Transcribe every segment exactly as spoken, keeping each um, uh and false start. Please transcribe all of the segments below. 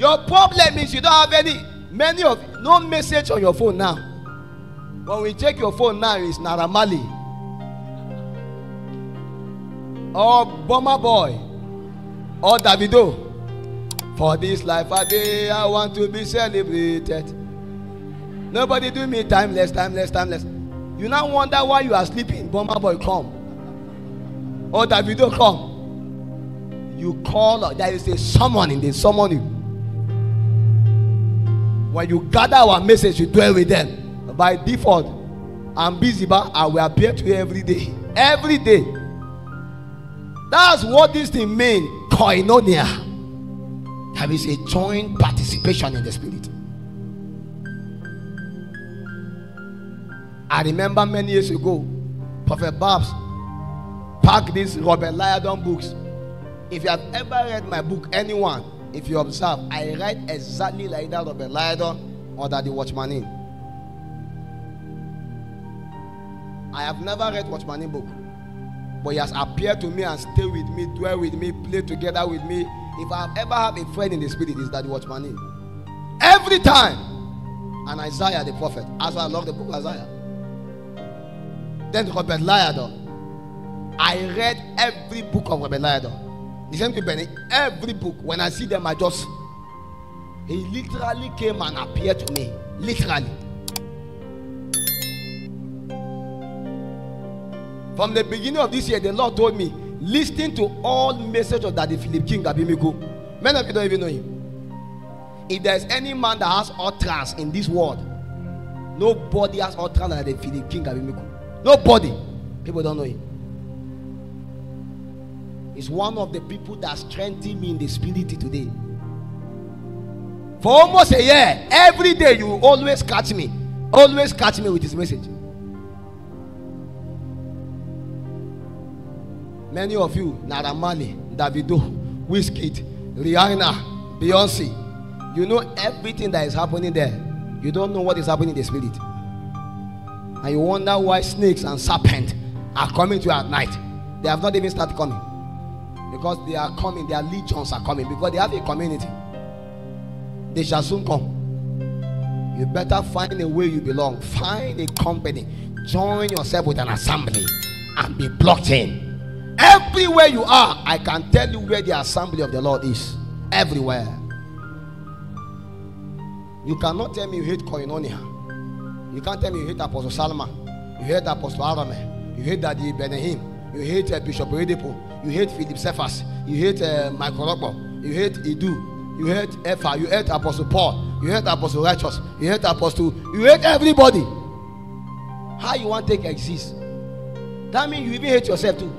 Your problem is you don't have any, many of you, no message on your phone now. When we check your phone now, it's Naira Marley or Bomber Boy or Davido. For this life a day, I want to be celebrated. Nobody do me timeless, timeless, timeless. You now wonder why you are sleeping. Bomber Boy come or Davido come. You call, there is a someone in the someone. When you gather our message, you dwell with them. By default, I'm busy, but I will appear to you every day. Every day. That's what this thing means. Koinonia. There is a joint participation in the Spirit. I remember many years ago, Prophet Babs packed these Robert Liardon books. If you have ever read my book, anyone, if you observe, I write exactly like that of a Liardon or that the Watchman in. I have never read Watchman in book, but he has appeared to me and stay with me, dwell with me, play together with me. If I have ever have a friend in the Spirit, it's that the Watchman in. Every time, and Isaiah the prophet. As I love the book of Isaiah. Then Robert Liardon. I read every book of Robert Liardon. The same to Benny, every book, when I see them, I just, he literally came and appeared to me. Literally. From the beginning of this year, the Lord told me, listen to all message of Daddy Philip King Abimiku. Many of you don't even know him. If there's any man that has utterance in this world, nobody has utterance like the Philip King Abimiku. Nobody. People don't know him. Is one of the people that strengthened me in the Spirit today. For almost a year, every day you always catch me. Always catch me with this message. Many of you, Naira Marley, Davido, Wizkid, Rihanna, Beyonce, you know everything that is happening there. You don't know what is happening in the Spirit. And you wonder why snakes and serpents are coming to you at night. They have not even started coming. Because they are coming, their legions are coming. Because they have a community. They shall soon come. You better find a way you belong. Find a company. Join yourself with an assembly. And be blocked in. Everywhere you are, I can tell you where the assembly of the Lord is. Everywhere. You cannot tell me you hate Koinonia. You can't tell me you hate Apostle Salomon. You hate Apostle Arame. You hate Daddy Benihim. You hate uh, Bishop Edipo. You hate Philip Cephas. You hate uh, Michael Rockwell. You hate Edu. You hate Ephra. You hate Apostle Paul. You hate Apostle Righteous. You hate Apostle. You hate everybody. How you want to exist? That means you even hate yourself too.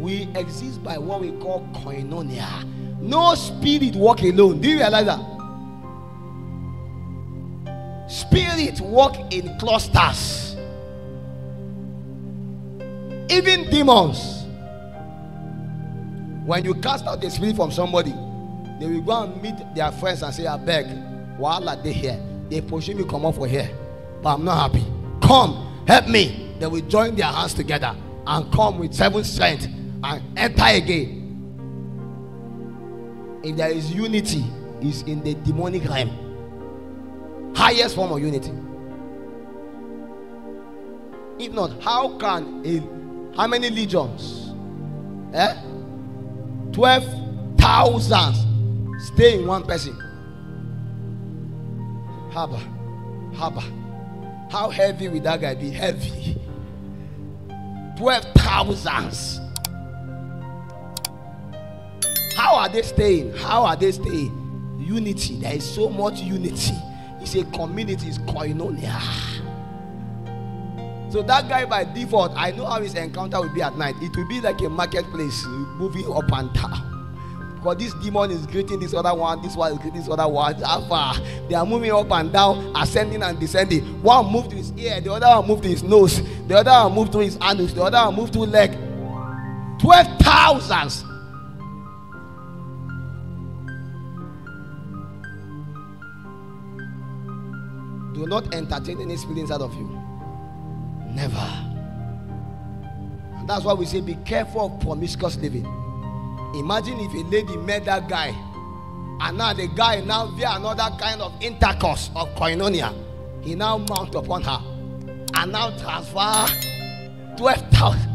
We exist by what we call koinonia. No spirit walk alone. Do you realize that? Spirit walk in clusters. Even demons, when you cast out the spirit from somebody, they will go and meet their friends and say, I beg, while are they here? They pushing me, come up for here, but I'm not happy. Come, help me. They will join their hands together and come with seven strength and enter again. If there is unity, it's in the demonic realm. Highest form of unity. If not, how can a how many legions? Eh? twelve thousand stay in one person. Haba. Haba. How heavy will that guy be? Heavy. twelve thousand. How are they staying? How are they staying? Unity. There is so much unity. It's a community. It's koinonia. So that guy by default, I know how his encounter will be at night. It will be like a marketplace, moving up and down. Because this demon is greeting this other one, this one is greeting this other one. Alpha. They are moving up and down, ascending and descending. One moved to his ear, the other one moved to his nose, the other one moved to his anus, the other one moved to his leg. Twelve thousands. Do not entertain any spirit inside of you. Never. And that's why we say be careful of promiscuous living. Imagine if a lady met that guy, and now the guy now via another kind of intercourse of koinonia, he now mount upon her and now transfer twelve thousand.